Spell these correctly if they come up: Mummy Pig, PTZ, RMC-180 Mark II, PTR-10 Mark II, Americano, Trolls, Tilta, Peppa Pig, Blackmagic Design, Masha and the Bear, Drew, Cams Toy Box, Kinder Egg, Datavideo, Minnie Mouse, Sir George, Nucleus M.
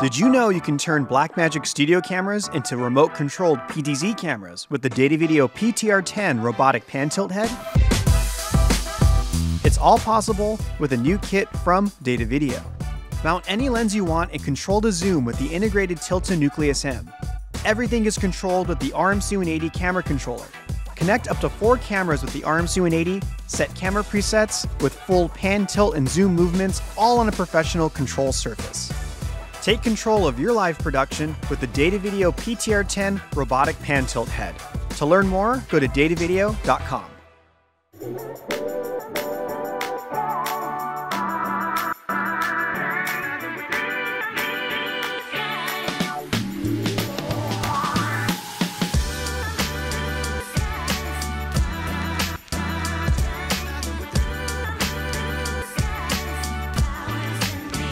Did you know you can turn Blackmagic Studio cameras into remote-controlled PTZ cameras with the Datavideo PTR10 robotic pan tilt head? It's all possible with a new kit from Datavideo. Mount any lens you want and control the zoom with the integrated Tilta Nucleus M. Everything is controlled with the RMC-180 camera controller. Connect up to 4 cameras with the RMC-180, set camera presets with full pan, tilt, and zoom movements all on a professional control surface. Take control of your live production with the Datavideo PTR10 robotic pan tilt head. To learn more, go to datavideo.com.